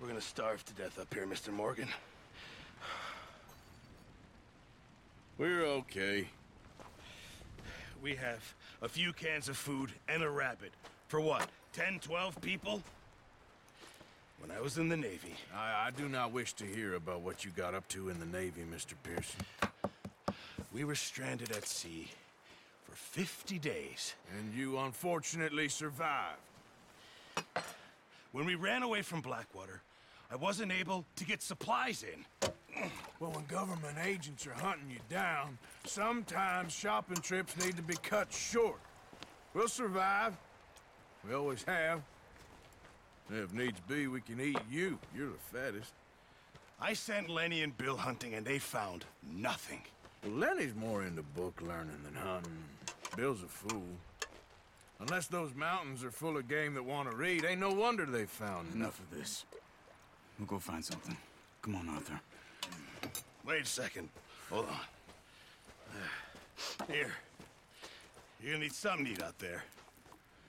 We're gonna starve to death up here, Mr. Morgan. We're okay. We have a few cans of food and a rabbit. For what, 10, 12 people? When I was in the Navy... I do not wish to hear about what you got up to in the Navy, Mr. Pearson. We were stranded at sea for 50 days. And you unfortunately survived. When we ran away from Blackwater, I wasn't able to get supplies in. Well, when government agents are hunting you down, sometimes shopping trips need to be cut short. We'll survive. We always have. If needs be, we can eat you. You're the fattest. I sent Lenny and Bill hunting, and they found nothing. Well, Lenny's more into book learning than hunting. Bill's a fool. Unless those mountains are full of game that want to read, ain't no wonder they found enough of this. We'll go find something. Come on, Arthur. Wait a second. Hold on. Here. You're gonna need something to eat out there.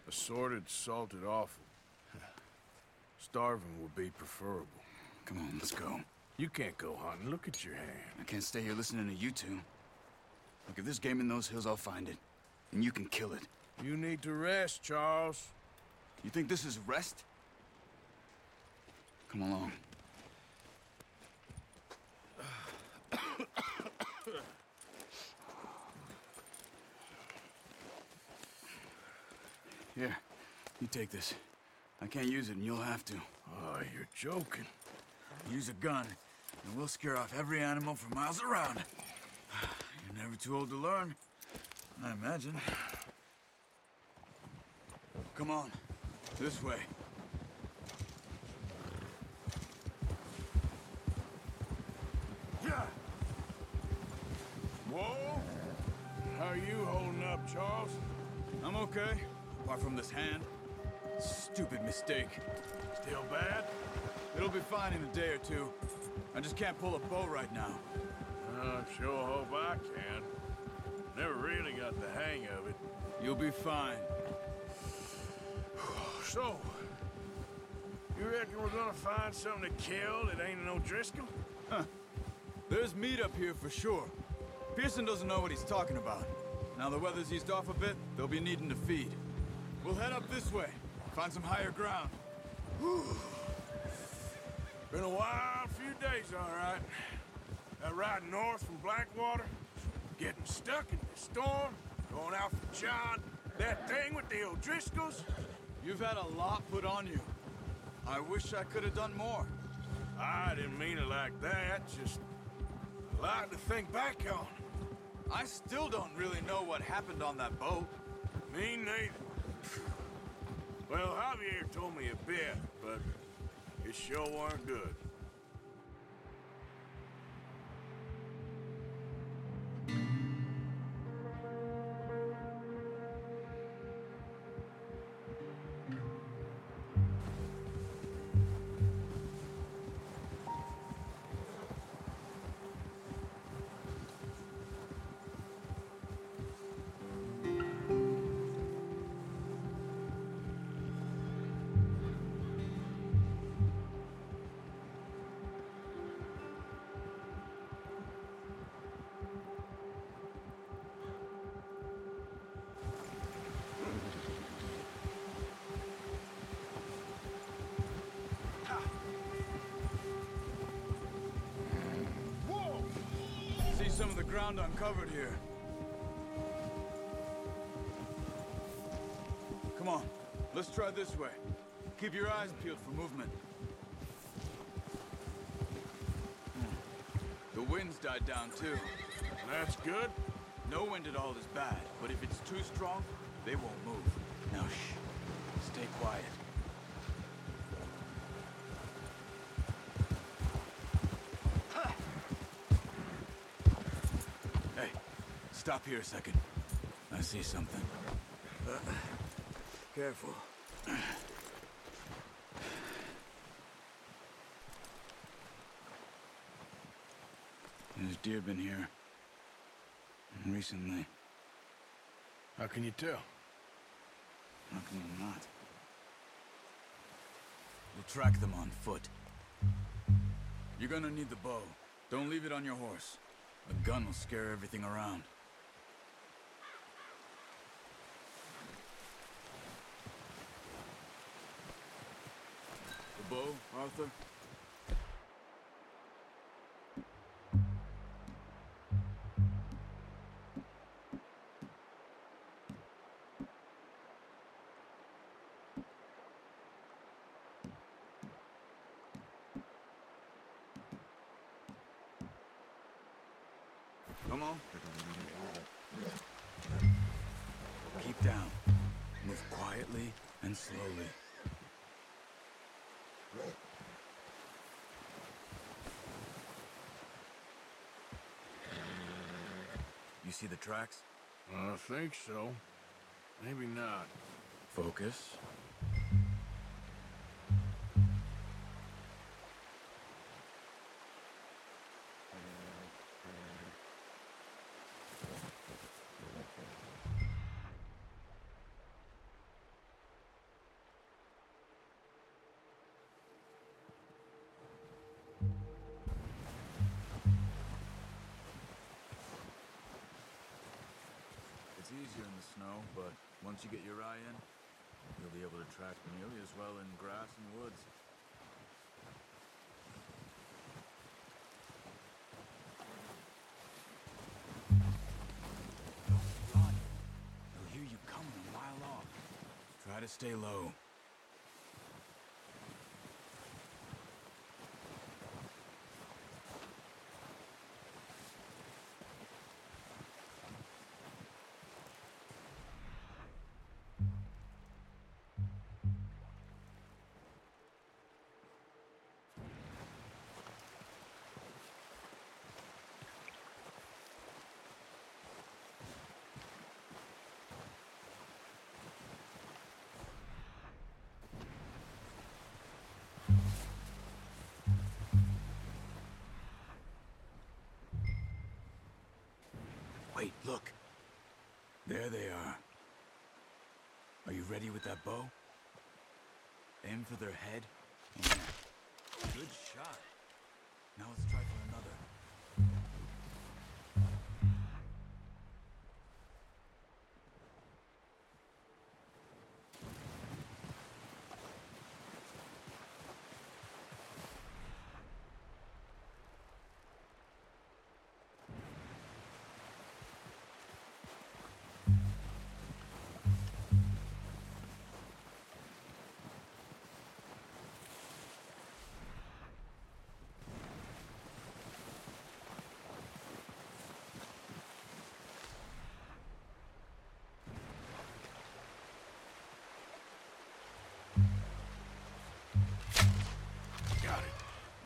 Assorted, salted offal. Starving would be preferable. Come on, let's go. You can't go hunting. Look at your hand. I can't stay here listening to you two. Look, if there's game in those hills, I'll find it. And you can kill it. You need to rest, Charles. You think this is rest? Come along. Here, you take this. I can't use it, and you'll have to. Oh, you're joking. Use a gun, and we'll scare off every animal for miles around. You're never too old to learn, I imagine. Come on, this way. Yeah. Whoa! How are you holding up, Charles? I'm okay, apart from this hand. Stupid mistake. Still bad? It'll be fine in a day or two. I just can't pull a bow right now. I sure hope I can. Never really got the hang of it. You'll be fine. So, you reckon we're gonna find something to kill that ain't an O'Driscoll? Huh. There's meat up here for sure. Pearson doesn't know what he's talking about. Now the weather's eased off a bit, they'll be needing to feed. We'll head up this way. Find some higher ground. Whew. Been a wild few days, all right. That ride north from Blackwater, getting stuck in the storm, going out for John, that thing with the O'Driscolls. You've had a lot put on you. I wish I could have done more. I didn't mean it like that, just a lot to think back on. I still don't really know what happened on that boat. Me neither. Well, Javier told me a bit, but it sure weren't good. Some of the ground uncovered here. Come on, let's try this way. Keep your eyes peeled for movement. The wind's died down too. That's good. No wind at all is bad, but if it's too strong, they won't move. Now shh, stay quiet. Stop here a second. I see something. Careful. There's deer been here. And recently. How can you tell? How can you not? We'll track them on foot. You're gonna need the bow. Don't leave it on your horse. A gun will scare everything around. The bow, Arthur? Come on. Keep down. Move quietly and slowly. You see the tracks? I think so. Maybe not. Focus. But once you get your eye in, you'll be able to track nearly as well in grass and woods. Don't run. They'll hear you coming a mile off. Try to stay low. Wait, look. There they are. Are you ready with that bow? Aim for their head. Good shot. Now let's try for another.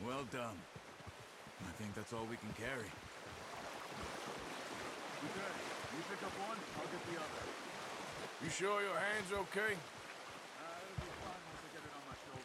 Well done. I think that's all we can carry. You good? You pick up one, I'll get the other. You sure your hand's okay? It'll be fine once I get it on my shoulder.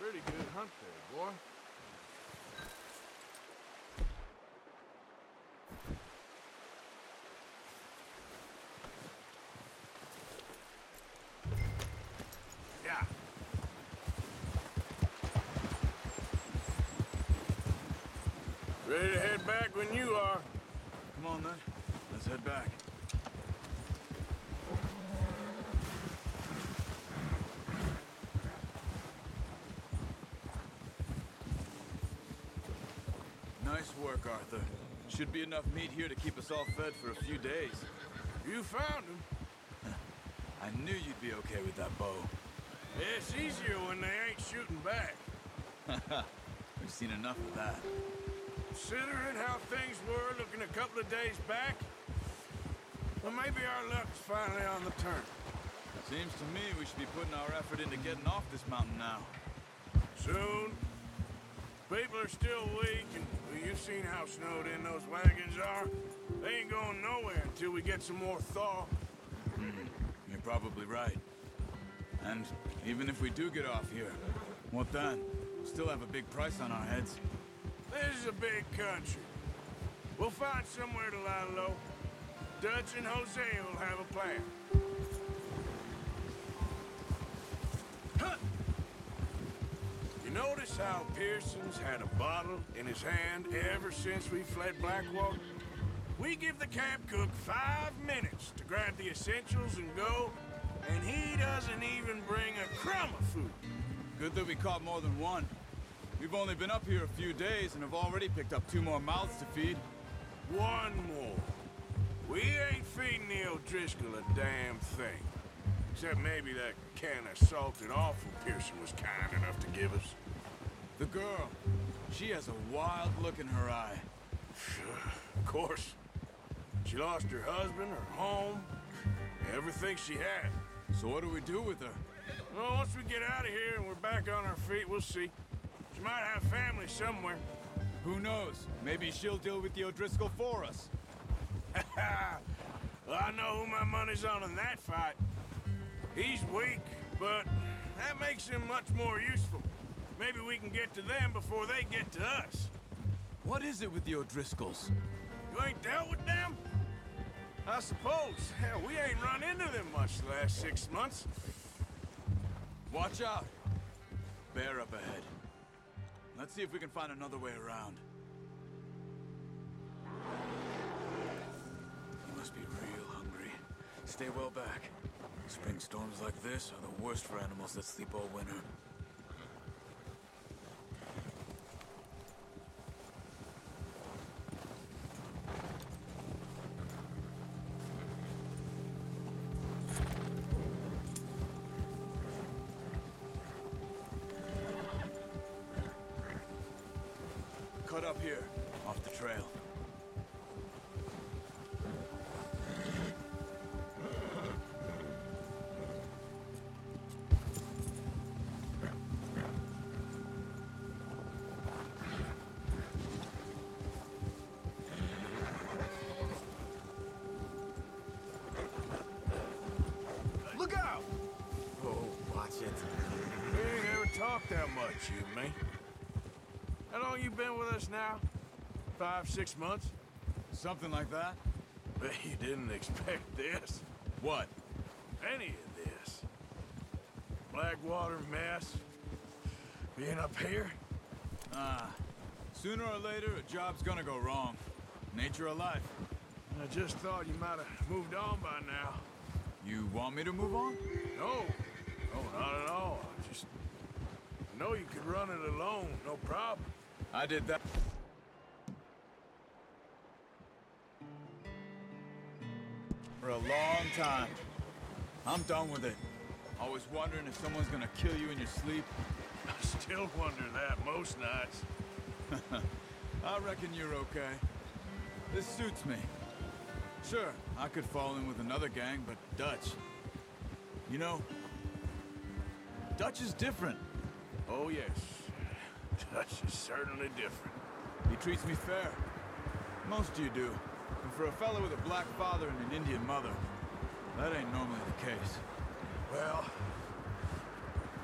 Pretty good hunt there, boy. Yeah. Ready to head back when you are. Come on, then. Let's head back. Nice work, Arthur. Should be enough meat here to keep us all fed for a few days. You found him. I knew you'd be okay with that bow. It's easier when they ain't shooting back. We've seen enough of that. Considering how things were looking a couple of days back, well, maybe our luck's finally on the turn. Seems to me we should be putting our effort into getting off this mountain now. Soon. People are still weak, and well, you've seen how snowed in those wagons are. They ain't going nowhere until we get some more thaw. You're probably right. And even if we do get off here, what then? We'll still have a big price on our heads. This is a big country. We'll find somewhere to lie low. Dutch and Hosea will have a plan. Notice how Pearson's had a bottle in his hand ever since we fled Blackwater? We give the camp cook 5 minutes to grab the essentials and go, and he doesn't even bring a crumb of food. Good that we caught more than one. We've only been up here a few days and have already picked up 2 more mouths to feed. 1 more. We ain't feeding the O'Driscoll a damn thing. Except maybe that can of salted offal Pearson was kind enough to give us. The girl, she has a wild look in her eye. Sure, of course. She lost her husband, her home, everything she had. So what do we do with her? Well, once we get out of here and we're back on our feet, we'll see. She might have family somewhere. Who knows? Maybe she'll deal with the O'Driscoll for us. Well, I know who my money's on in that fight. He's weak, but that makes him much more useful. Maybe we can get to them before they get to us. What is it with the O'Driscolls? You ain't dealt with them? I suppose. Hell, we ain't run into them much the last 6 months. Watch out. Bear up ahead. Let's see if we can find another way around. You must be real hungry. Stay well back. Spring storms like this are the worst for animals that sleep all winter. Cut up here, off the trail. You and me. How long you been with us now? 5, 6 months? Something like that. Bet you didn't expect this. What? Any of this. Blackwater mess. Being up here? Sooner or later, a job's gonna go wrong. Nature of life. I just thought you might have moved on by now. You want me to move on? No. No, not at all. No, you could run it alone, no problem. I did that. For a long time. I'm done with it. Always wondering if someone's gonna kill you in your sleep. I still wonder that most nights. I reckon you're okay. This suits me. Sure, I could fall in with another gang, but Dutch. You know, Dutch is different. Oh, yes. Dutch is certainly different. He treats me fair. Most you do. And for a fellow with a black father and an Indian mother, that ain't normally the case. Well,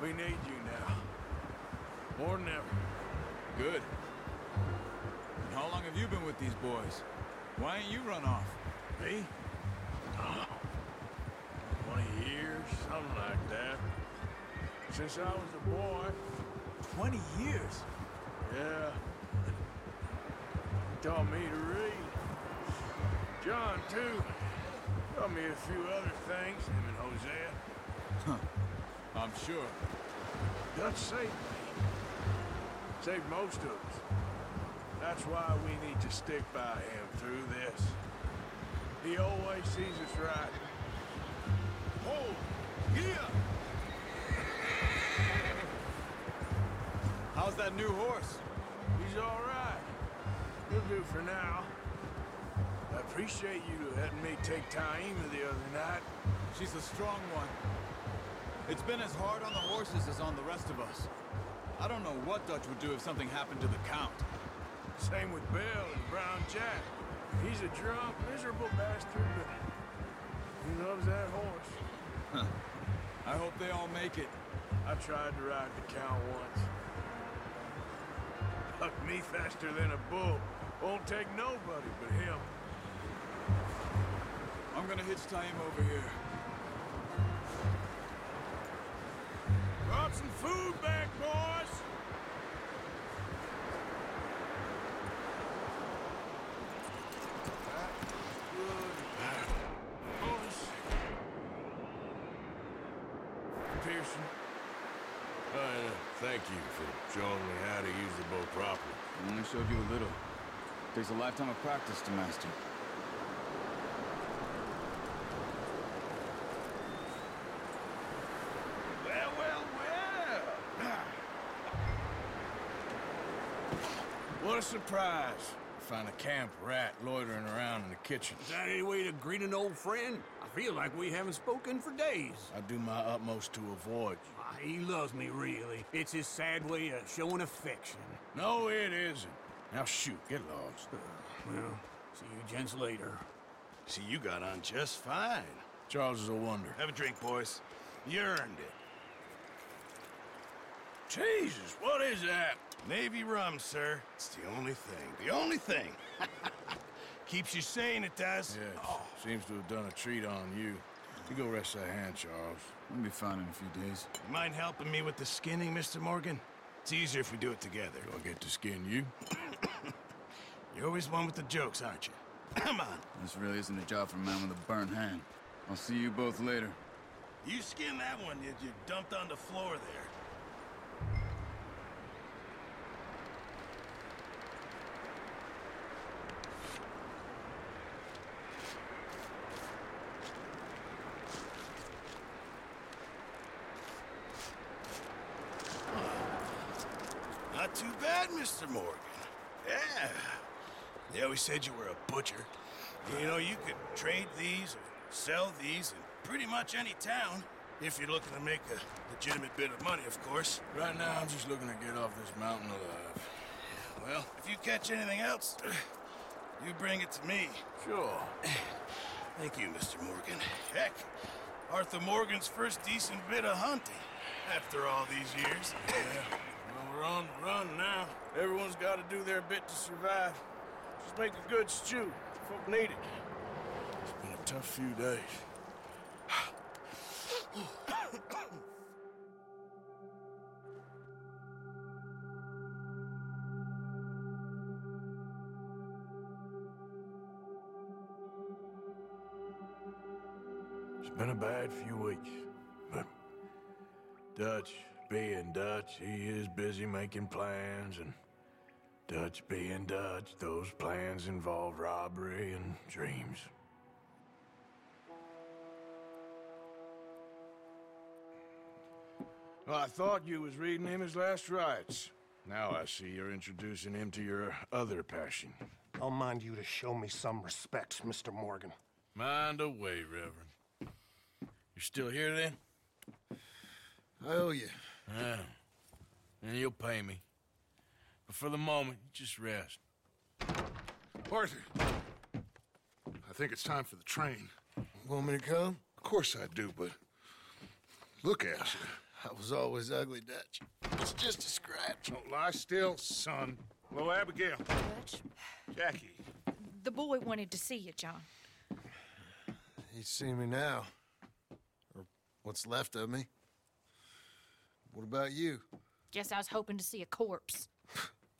we need you now. More than ever. Good. And how long have you been with these boys? Why ain't you run off? Me? Oh, 20 years, something like that. Since I was a boy. 20 years? Yeah. Taught me to read. John, too. Taught me a few other things, him and Hosea. Huh. I'm sure. Dutch saved me. Saved most of us. That's why we need to stick by him through this. He always sees us right. Oh, yeah! How's that new horse? He's all right. He'll do for now. I appreciate you letting me take Taima the other night. She's a strong one. It's been as hard on the horses as on the rest of us. I don't know what Dutch would do if something happened to the Count. Same with Bill and Brown Jack. He's a drunk, miserable bastard, but he loves that horse. Huh. I hope they all make it. I tried to ride the Count once. Bucked me faster than a bull. Won't take nobody but him. I'm gonna hitch time over here. Drop some food back, boys! Pearson. Thank you for showing me how to use the bow properly. I only showed you a little. Takes a lifetime of practice to master. What a surprise. Find a camp rat loitering around in the kitchen. Is that any way to greet an old friend? I feel like we haven't spoken for days. I do my utmost to avoid you. Ah, he loves me, really. It's his sad way of showing affection. No, it isn't. Now shoot, get lost. Well, see you gents later. See, you got on just fine. Charles is a wonder. Have a drink, boys. You earned it. Jesus, what is that? Navy rum, sir. It's the only thing. The only thing. Keeps you sane, it does. Yeah, oh. Seems to have done a treat on you. You go rest that hand, Charles. We'll be fine in a few days. You mind helping me with the skinning, Mr. Morgan? It's easier if we do it together. Do I get to skin you? You're always one with the jokes, aren't you? Come on. This really isn't a job for a man with a burnt hand. I'll see you both later. You skinned that one that you dumped on the floor there. Too bad, Mr. Morgan. Yeah. They always said you were a butcher. You know, you could trade these or sell these in pretty much any town. If you're looking to make a legitimate bit of money, of course. Right now, I'm just looking to get off this mountain alive. Well, if you catch anything else, you bring it to me. Sure. Thank you, Mr. Morgan. Heck, Arthur Morgan's first decent bit of hunting after all these years. Yeah. We're on the run now. Everyone's got to do their bit to survive. Just make a good stew. Folk need it. It's been a tough few days. It's been a bad few weeks. But Dutch... being Dutch, he is busy making plans, and Dutch being Dutch, those plans involve robbery and dreams. Well, I thought you was reading him his last rites. Now I see you're introducing him to your other passion. I'll mind you to show me some respect, Mr. Morgan. Mind away, Reverend. You're still here, then? I owe you. Yeah. And you'll pay me. But for the moment, just rest. Arthur! I think it's time for the train. Want me to come? Of course I do, but... look at you. I was always ugly, Dutch. It's just a scratch. Don't lie still, son. Hello, Abigail. Dutch? Jackie. The boy wanted to see you, John. He's seen me now. Or what's left of me. What about you? Guess I was hoping to see a corpse.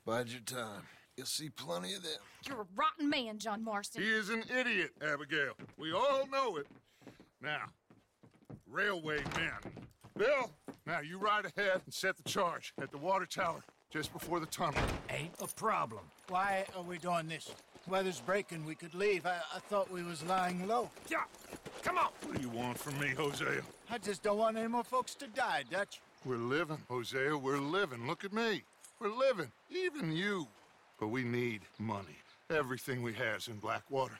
Bide your time. You'll see plenty of them. You're a rotten man, John Marston. He is an idiot, Abigail. We all know it. Now, railway men. Bill, now you ride ahead and set the charge at the water tower. just before the tunnel. Ain't a problem. Why are we doing this? Weather's breaking. We could leave. I thought we was lying low. Yeah, come on. What do you want from me, Hosea? I just don't want any more folks to die, Dutch. We're living, Hosea. We're living. Look at me. We're living. Even you. But we need money. Everything we has in Blackwater.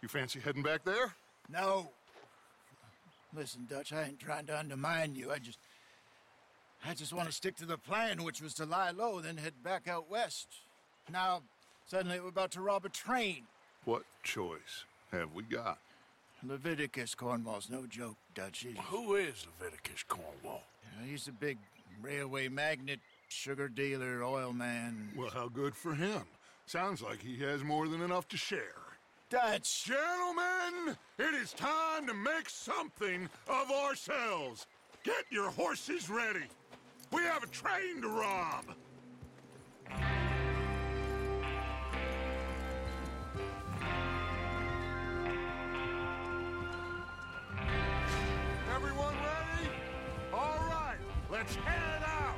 You fancy heading back there? No. Listen, Dutch, I ain't trying to undermine you. I just want to stick to the plan, which was to lie low, then head back out west. Now, suddenly we're about to rob a train. What choice have we got? Leviticus Cornwall's no joke, Dutch. Who is Leviticus Cornwall? He's a big railway magnate, sugar dealer, oil man. Well, how good for him. Sounds like he has more than enough to share. Dutch! Gentlemen, it is time to make something of ourselves. Get your horses ready. We have a train to rob. Everyone ready? All right, let's head out.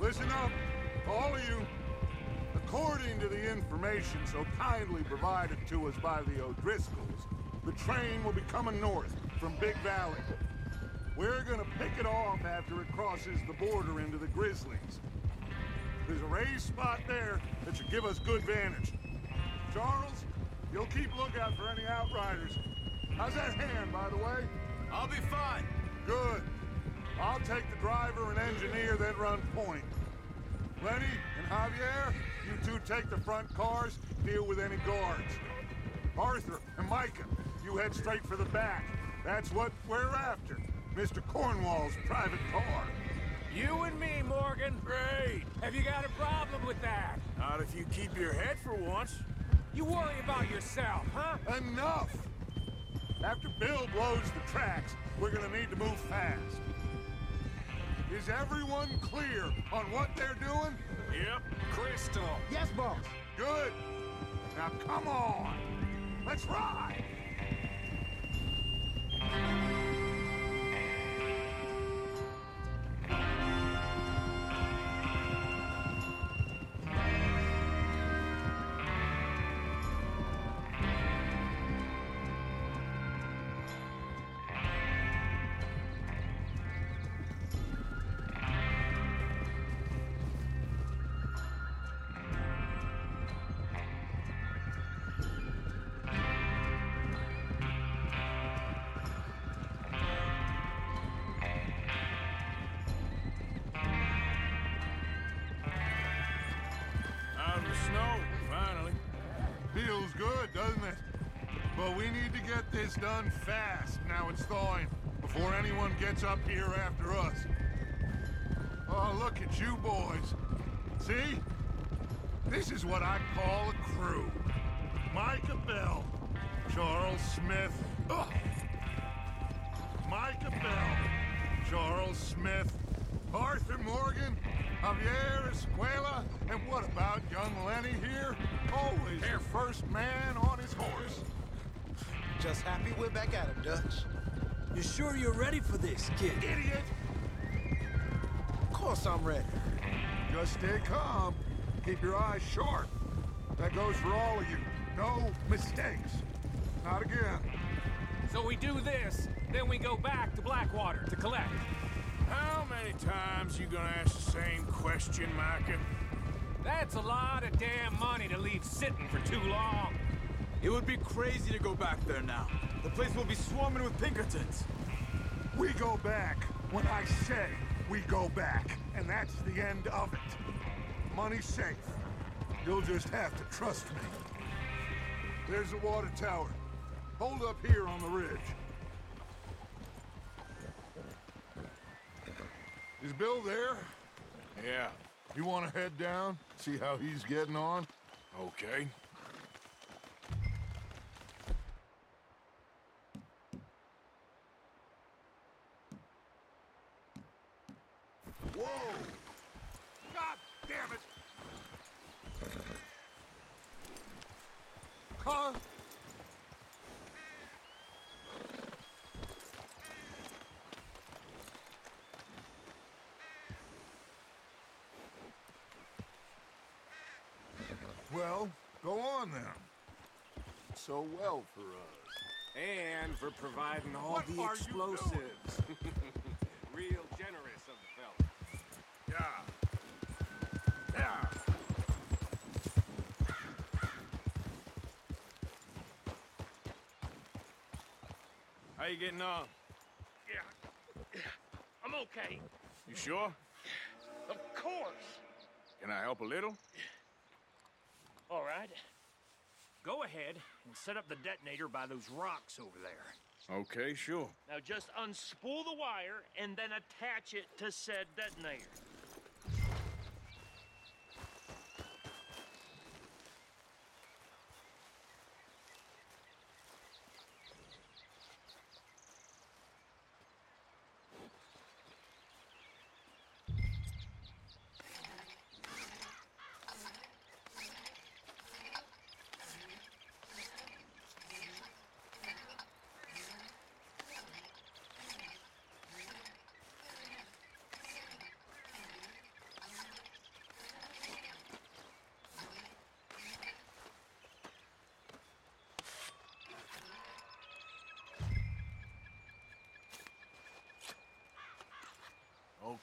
Listen up, all of you. According to the information so kindly provided to us by the O'Driscolls, the train will be coming north from Big Valley. We're gonna pick it off after it crosses the border into the Grizzlies. There's a raised spot there that should give us good vantage. Charles, you'll keep lookout for any outriders. How's that hand, by the way? I'll be fine. Good. I'll take the driver and engineer, then run point. Lenny and Javier, you two take the front cars, deal with any guards. Arthur and Micah, you head straight for the back. That's what we're after, Mr. Cornwall's private car. You and me, Morgan. Great. Have you got a problem with that? Not if you keep your head for once. You worry about yourself, huh? Enough! After Bill blows the tracks, we're gonna need to move fast. Is everyone clear on what they're doing? Yep, crystal. Yes, boss. Good. Now, come on. Let's ride. It's done fast. Now it's thawing before anyone gets up here after us. Oh, look at you boys. See? This is what I call a crew. Micah Bell, Charles Smith. Ugh. Micah Bell, Charles Smith, Arthur Morgan, Javier Escuela, and what about young Lenny here? Always the first man on his horse. Just happy we're back at him, Dutch. You sure you're ready for this, kid? Idiot! Of course I'm ready. Just stay calm. Keep your eyes sharp. That goes for all of you. No mistakes. Not again. So we do this, then we go back to Blackwater to collect. How many times you gonna ask the same question, Micah? That's a lot of damn money to leave sitting for too long. It would be crazy to go back there now. The place will be swarming with Pinkertons. We go back when I say we go back, and that's the end of it. Money's safe. You'll just have to trust me. There's the water tower. Hold up here on the ridge. Is Bill there? Yeah. You want to head down, see how he's getting on? Okay. Whoa! God damn it! Car! Well, go on then. So well for us. And for providing all what the explosives. Real generous of the fella. Yeah. Yeah. How you getting on? Yeah. I'm okay. You sure? Of course. Can I help a little? All right. Go ahead and set up the detonator by those rocks over there. Okay, sure. Now just unspool the wire and then attach it to said detonator.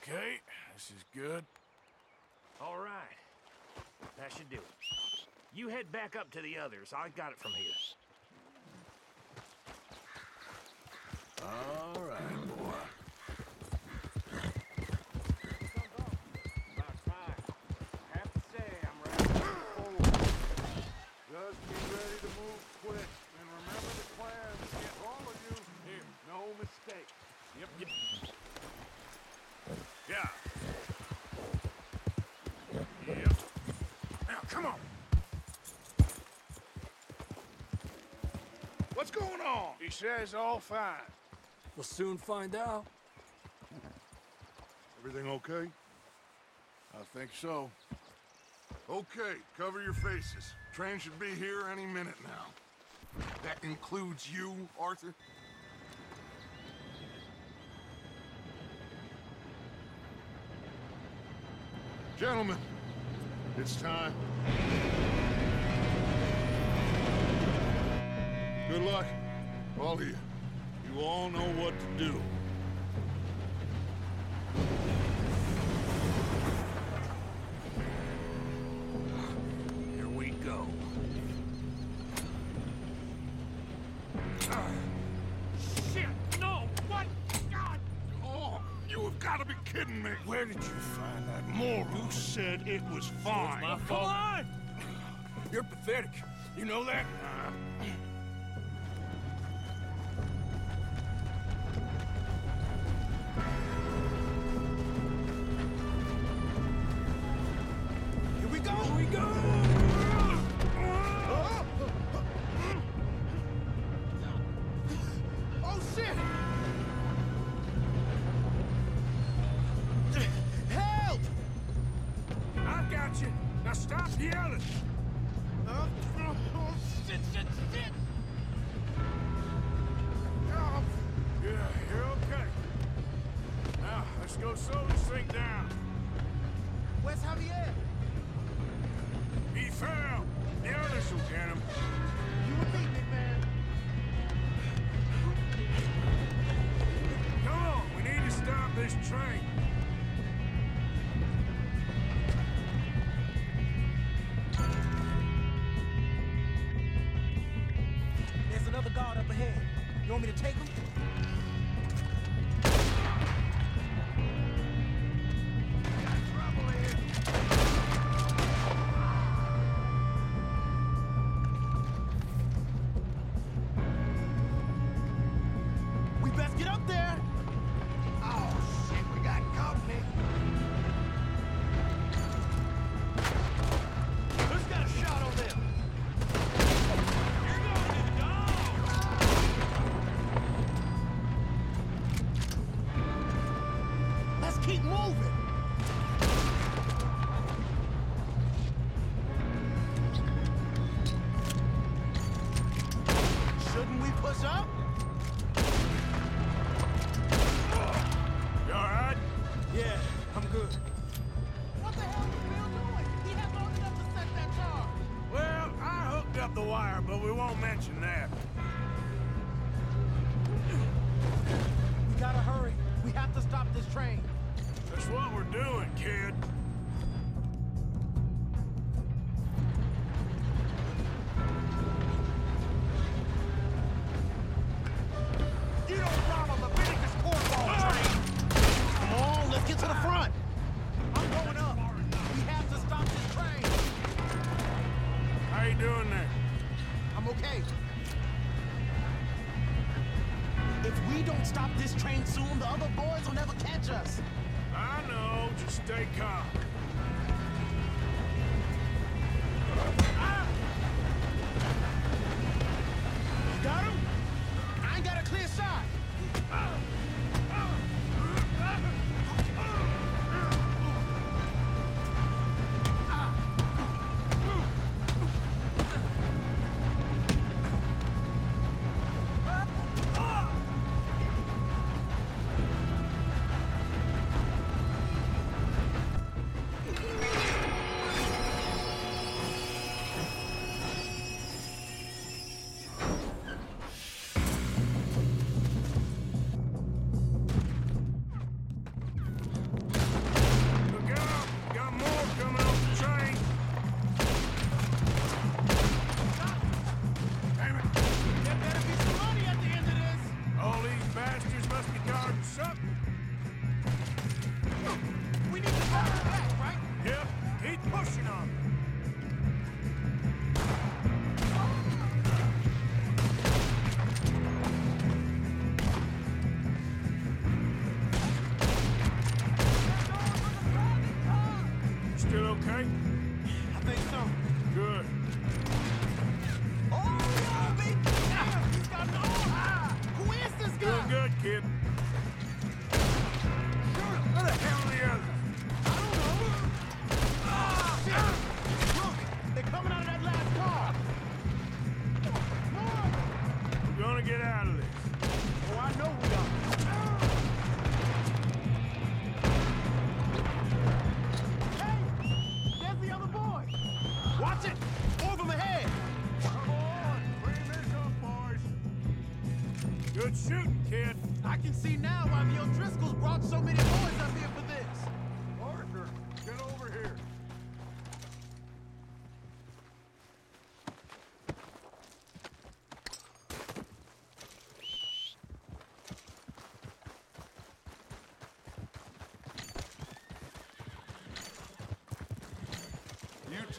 Okay, this is good. All right. That should do it. You head back up to the others. I got it from here. All right, boy. About time. I have to say, I'm ready to move forward. Just be ready to move quick. And remember the plan to get all of you here. No mistake. Yep, yep. Yeah. Yep. Now, come on. What's going on? He says all fine. We'll soon find out. Everything okay? I think so. Okay, cover your faces. Train should be here any minute now. That includes you, Arthur? Gentlemen, it's time. Good luck, all of you. You all know what to do. Here we go. Shit, no, what? God! Oh, you have got to be kidding me. Where did you find that moron? You said it was fine. It was my fault. Come on! You're pathetic. You know that? Keep moving! What's up? You all right? Yeah, I'm good. What the hell was Bill doing? He had long enough to set that charge. Well, I hooked up the wire, but we won't mention that. We gotta hurry. We have to stop this train. That's what we're doing, kid. You don't run on Leviticus Cornwall train! Come on, let's get to the front! I'm going up. We have to stop this train. How you doing there? I'm okay. If we don't stop this train soon, the other boys will never catch us. I know, just stay calm. Ah! You got him? I ain't got a clear shot.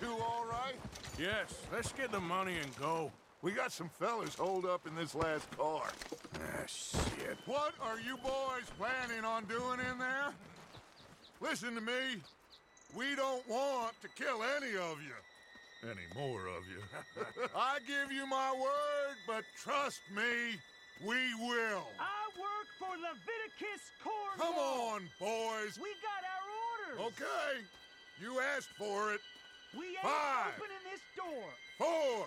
You all right? Yes, let's get the money and go. We got some fellas holed up in this last car. Ah, shit. What are you boys planning on doing in there? Listen to me. We don't want to kill any of you. Any more of you. I give you my word, but trust me, we will. I work for Leviticus Cornwall. Come on, boys. We got our orders. Okay. You asked for it. We ain't opening this door. 4,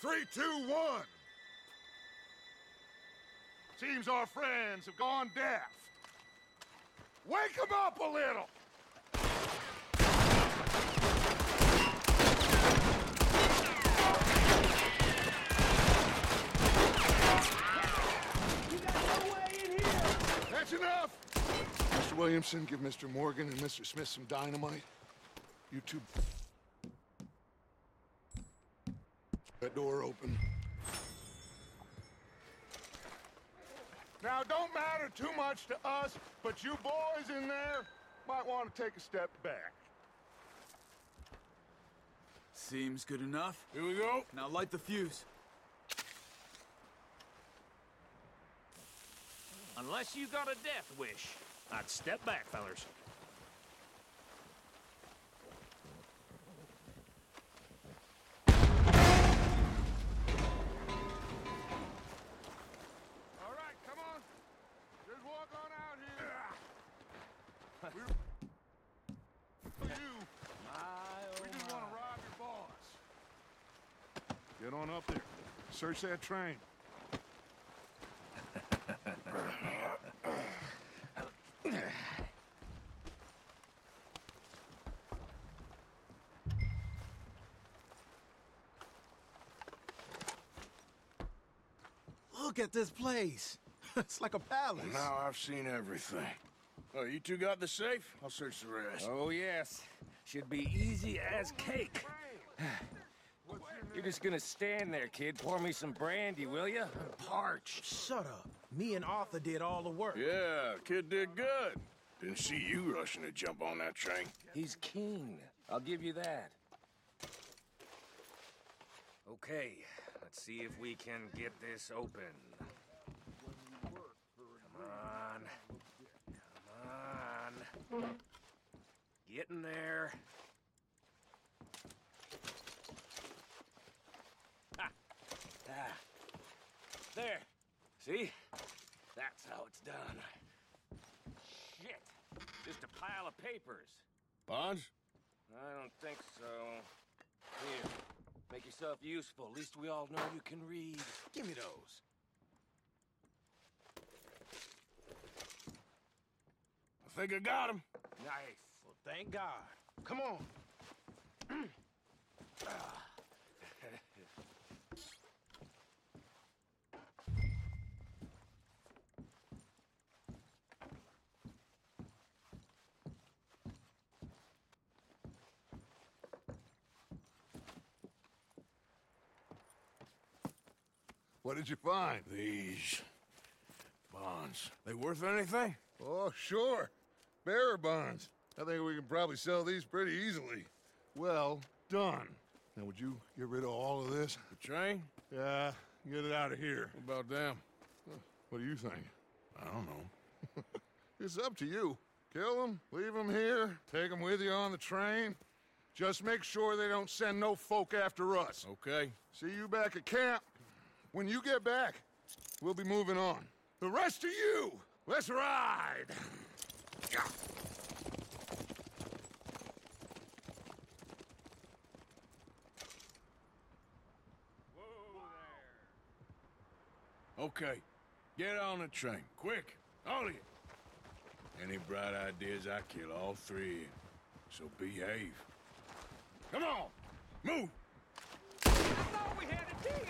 3, 2, 1. Seems our friends have gone deaf. Wake them up a little. You got no way in here. That's enough. Mr. Williamson, give Mr. Morgan and Mr. Smith some dynamite. You two... That door open. Now, it don't matter too much to us, but you boys in there might want to take a step back. Seems good enough. Here we go. Now light the fuse. Unless you got a death wish, I'd step back, fellas. Search that train. Look at this place. It's like a palace. Well, now I've seen everything. Oh, you two got the safe? I'll search the rest. Oh, yes. Should be easy as cake. You're just gonna stand there, kid. Pour me some brandy, will ya? Parched. Shut up. Me and Arthur did all the work. Yeah, kid did good. Didn't see you rushing to jump on that train. He's keen. I'll give you that. Okay, let's see if we can get this open. Come on. Get in there. There. See? That's how it's done. Shit. Just a pile of papers. Bonds? I don't think so. Here. Make yourself useful. At least we all know you can read. Give me those. I think I got him. Nice. Well, thank God. Come on. What did you find? These bonds. They worth anything? Oh, sure. Bearer bonds. I think we can probably sell these pretty easily. Well done. Now, would you get rid of all of this? The train? Yeah, get it out of here. What about them? What do you think? I don't know. It's up to you. Kill them, leave them here, take them with you on the train. Just make sure they don't send no folk after us. Okay. See you back at camp. When you get back, we'll be moving on. The rest of you, let's ride! Okay, get on the train, quick, all of you. Any bright ideas, I kill all three of you, so behave. Come on, move! I thought we had a deal!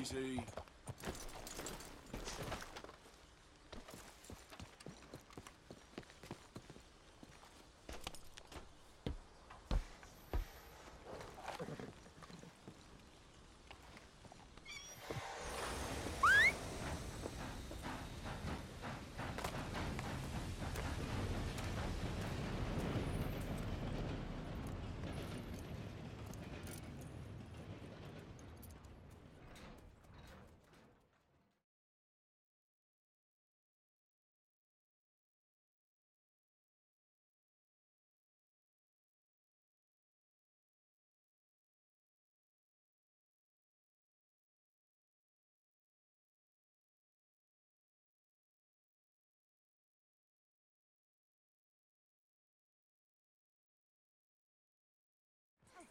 Easy.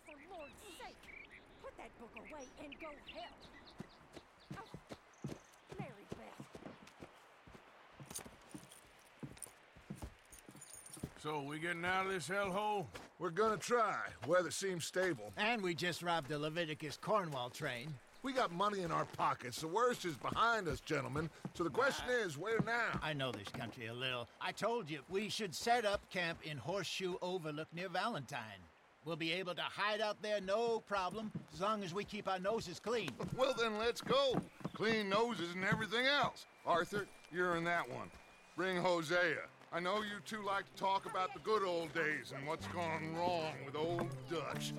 For Lord's sake, put that book away and go help. Oh, Mary Beth. So, we getting out of this hellhole? We're gonna try. Weather seems stable. And we just robbed the Leviticus Cornwall train. We got money in our pockets. The worst is behind us, gentlemen. So the question is, where now? I know this country a little. I told you, we should set up camp in Horseshoe Overlook near Valentine. We'll be able to hide out there, no problem, as long as we keep our noses clean. Well, then let's go. Clean noses and everything else. Arthur, you're in that one. Bring Hosea. I know you two like to talk about the good old days and what's gone wrong with old Dutch.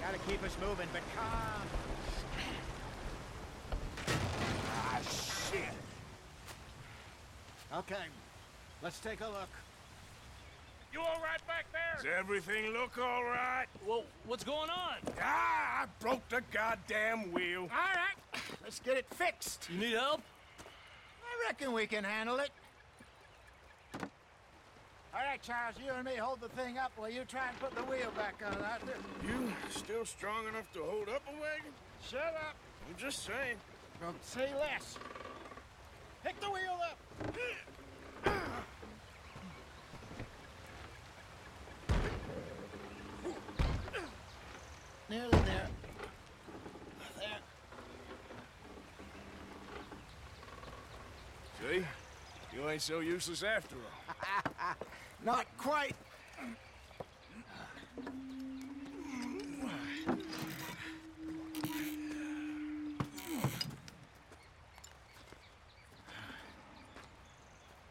Gotta keep us moving, but calm. Ah, shit! Okay, let's take a look. You all right back there? Does everything look all right? Well, what's going on? Ah, I broke the goddamn wheel. All right, let's get it fixed. You need help? I reckon we can handle it. All right, Charles, you and me hold the thing up while you try and put the wheel back on, Arthur. You still strong enough to hold up a wagon? Shut up. I'm just saying. Don't say less. Pick the wheel up. Nearly there. There. See? You ain't so useless after all. Not quite.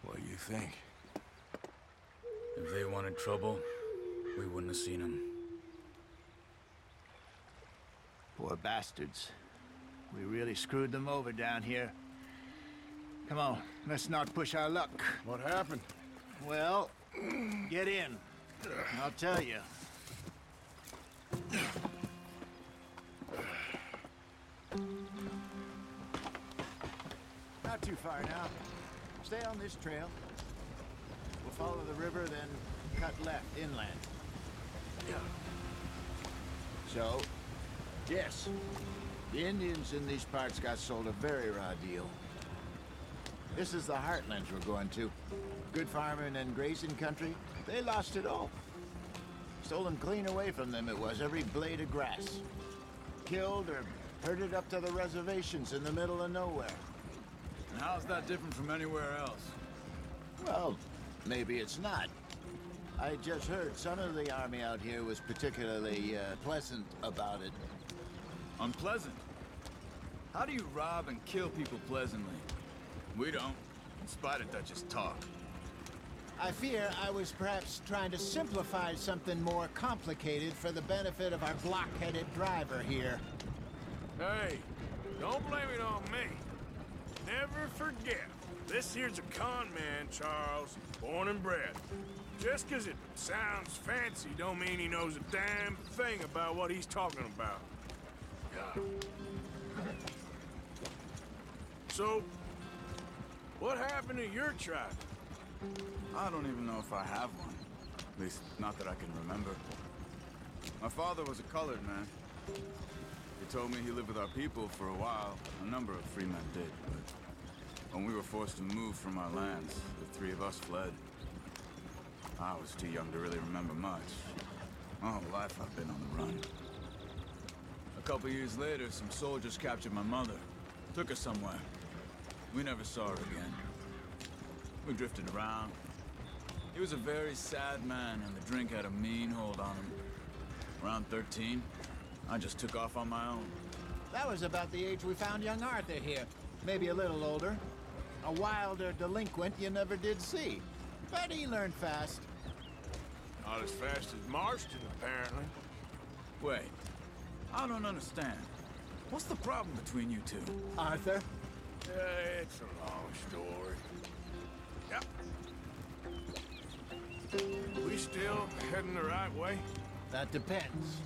What do you think? If they wanted trouble, we wouldn't have seen them. Poor bastards. We really screwed them over down here. Come on, let's not push our luck. What happened? Well, get in. I'll tell you. Not too far now. Stay on this trail. We'll follow the river, then cut left, inland. So, yes, the Indians in these parts got sold a very raw deal. This is the heartlands we're going to. Good farming and grazing country, they lost it all. Stolen clean away from them it was, every blade of grass. Killed or herded up to the reservations in the middle of nowhere. And how's that different from anywhere else? Well, maybe it's not. I just heard some of the army out here was particularly pleasant about it. Unpleasant? How do you rob and kill people pleasantly? We don't, in spite of Dutch's talk. I fear I was perhaps trying to simplify something more complicated for the benefit of our blockheaded driver here. Hey, don't blame it on me. Never forget, this here's a con man, Charles, born and bred. Just because it sounds fancy don't mean he knows a damn thing about what he's talking about. So, what happened to your tribe? I don't even know if I have one. At least, not that I can remember. My father was a colored man. He told me he lived with our people for a while. A number of free men did, but when we were forced to move from our lands, the three of us fled. I was too young to really remember much. My whole life I've been on the run. A couple years later, some soldiers captured my mother. Took her somewhere. We never saw her again. We drifted around. He was a very sad man, and the drink had a mean hold on him. Around 13, I just took off on my own. That was about the age we found young Arthur here. Maybe a little older. A wilder delinquent you never did see. But he learned fast. Not as fast as Marston, apparently. Wait. I don't understand. What's the problem between you two? Arthur? It's a long story. Yep. We still heading the right way? That depends.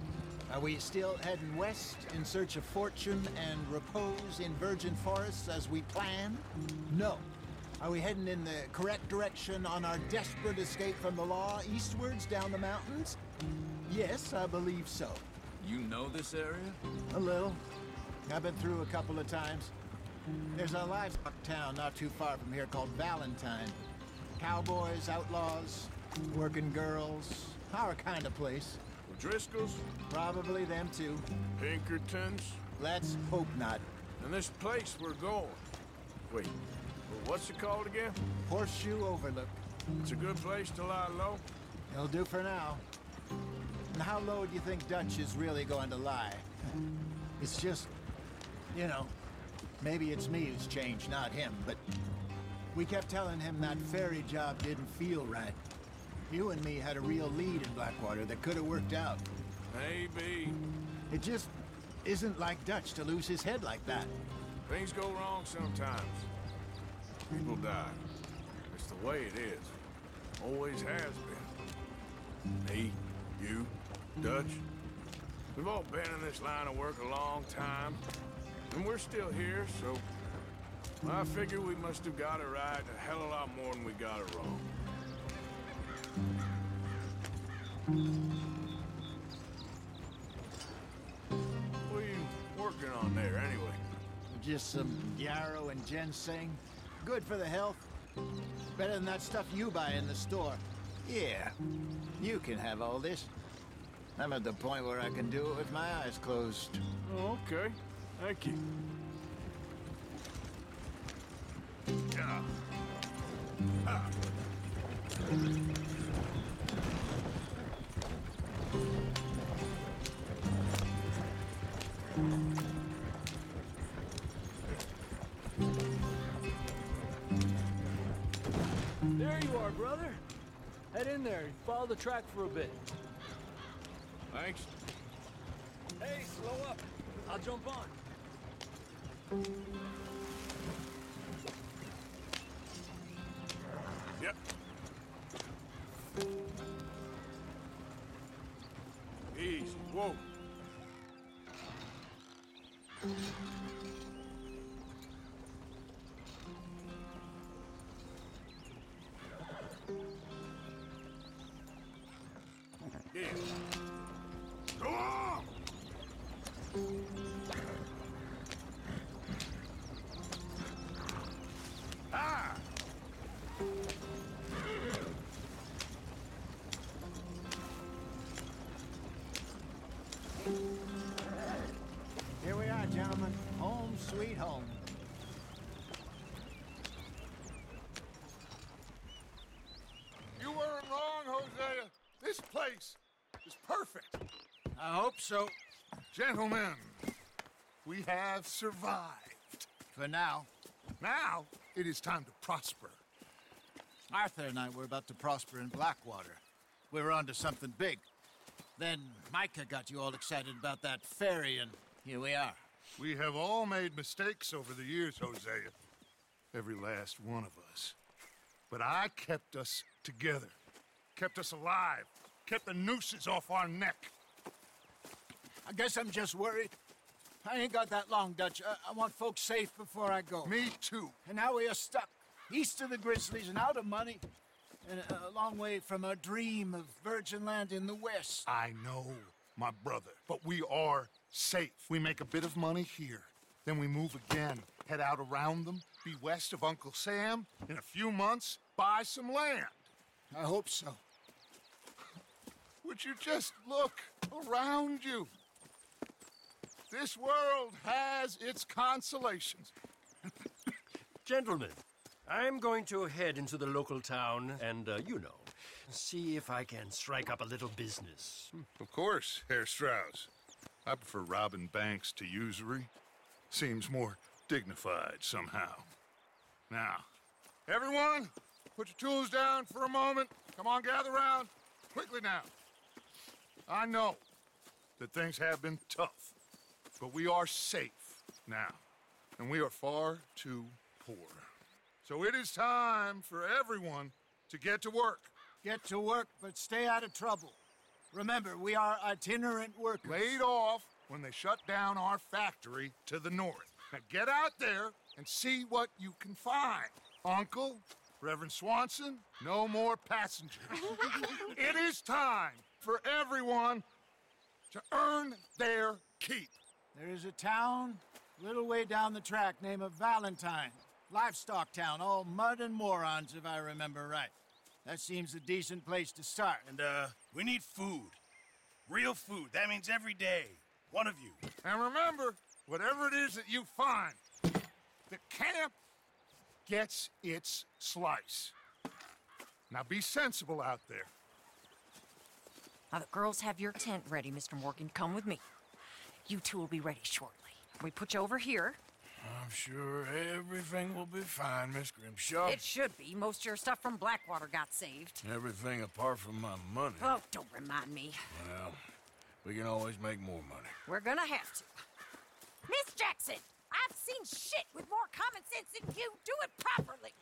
Are we still heading west in search of fortune and repose in virgin forests as we plan? No. Are we heading in the correct direction on our desperate escape from the law eastwards down the mountains? Yes, I believe so. You know this area? A little. I've been through a couple of times. There's a livestock town not too far from here called Valentine. Cowboys, outlaws, working girls, our kind of place. O'Driscoll's? Probably them too. Pinkerton's? Let's hope not. And this place we're going. Wait, what's it called again? Horseshoe Overlook. It's a good place to lie low. It'll do for now. And how low do you think Dutch is really going to lie? It's just, you know, maybe it's me who's changed, not him, but we kept telling him that ferry job didn't feel right. You and me had a real lead in Blackwater that could have worked out. Maybe. It just isn't like Dutch to lose his head like that. Things go wrong sometimes. People die. It's the way it is. Always has been. Me, you, Dutch. We've all been in this line of work a long time. And we're still here, so I figure we must have got it right a hell of a lot more than we got it wrong. What are you working on there, anyway? Just some yarrow and ginseng. Good for the health. Better than that stuff you buy in the store. Yeah, you can have all this. I'm at the point where I can do it with my eyes closed. Oh, okay. Thank you. Yeah. Ah. There you are, brother. Head in there and follow the track for a bit. Thanks. Hey, slow up. I'll jump on. Yep. Easy. Whoa. Yeah. Go on! Ah! Here we are, gentlemen. Home sweet home. You weren't wrong, Hosea. This place is perfect. I hope so. Gentlemen, we have survived. For now. Now it is time to prosper. Arthur and I were about to prosper in Blackwater. We were onto something big. Then Micah got you all excited about that ferry, and here we are. We have all made mistakes over the years, Hosea. Every last one of us. But I kept us together. Kept us alive. Kept the nooses off our neck. I guess I'm just worried. I ain't got that long, Dutch. I want folks safe before I go. Me too. And now we are stuck, east of the Grizzlies and out of money, and a long way from our dream of virgin land in the west. I know, my brother, but we are safe. We make a bit of money here, then we move again, head out around them, be west of Uncle Sam, in a few months, buy some land. I hope so. Would you just look around you? This world has its consolations. Gentlemen, I'm going to head into the local town and, see if I can strike up a little business. Of course, Herr Strauss. I prefer robbing banks to usury. Seems more dignified somehow. Now, everyone, put your tools down for a moment. Come on, gather round. Quickly now. I know that things have been tough. But we are safe now, and we are far too poor. So it is time for everyone to get to work. Get to work, but stay out of trouble. Remember, we are itinerant workers. Laid off when they shut down our factory to the north. Now get out there and see what you can find. Uncle, Reverend Swanson, no more passengers. It is time for everyone to earn their keep. There is a town a little way down the track named Valentine. Livestock town, all mud and morons, if I remember right. That seems a decent place to start. And, we need food. Real food. That means every day. One of you. And remember, whatever it is that you find, the camp gets its slice. Now be sensible out there. Now the girls have your tent ready, Mr. Morgan. Come with me. You two will be ready shortly. We put you over here. I'm sure everything will be fine, Miss Grimshaw. It should be. Most of your stuff from Blackwater got saved. Everything apart from my money. Oh, don't remind me. Well, we can always make more money. We're gonna have to. Miss Jackson, I've seen shit with more common sense than you. Do it properly.